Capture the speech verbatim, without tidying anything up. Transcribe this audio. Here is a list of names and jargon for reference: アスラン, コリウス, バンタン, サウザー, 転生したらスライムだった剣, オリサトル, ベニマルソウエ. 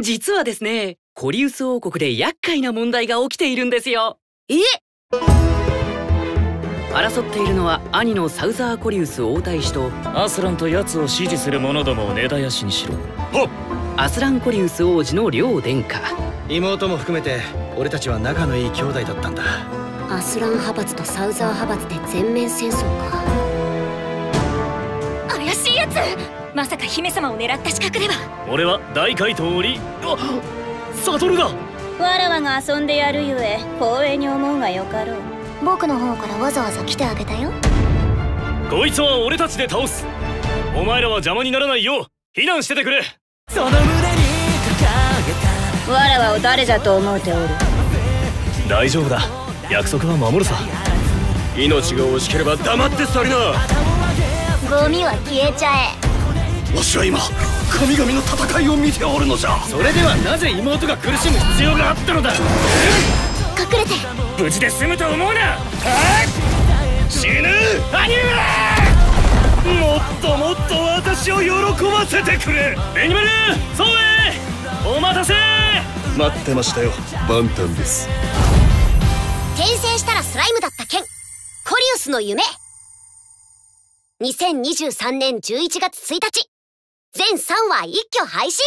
実はですね、コリウス王国で厄介な問題が起きているんですよ。え？争っているのは兄のサウザーコリウス王太子とアスランと奴を支持する者どもを根絶やしにしろ。はっ！アスランコリウス王子の両殿下、妹も含めて俺たちは仲のいい兄弟だったんだ。アスラン派閥とサウザー派閥で全面戦争か。怪しいやつ、まさか姫様を狙った刺客では。俺は大怪盗オリサトルだ。わらわが遊んでやるゆえ光栄に思うがよかろう。僕の方からわざわざ来てあげたよ。こいつは俺たちで倒す。お前らは邪魔にならないよう避難しててくれ。その胸に掲げたわらわを誰じゃと思うておる。大丈夫だ、約束は守るさ。命が惜しければ黙って去りな。ゴミは消えちゃえ。わしは今神々の戦いを見ておるのじゃ。それではなぜ妹が苦しむ必要があったのだ。隠れて無事で済むと思うな。死ぬ兄上、もっともっと私を喜ばせてくれ。ベニマルソウエ、お待たせ。待ってましたよ、バンタンです。転生したらスライムだった剣、コリウスの夢、にせんにじゅうさんねんじゅういちがつついたち、全さんわ一挙配信。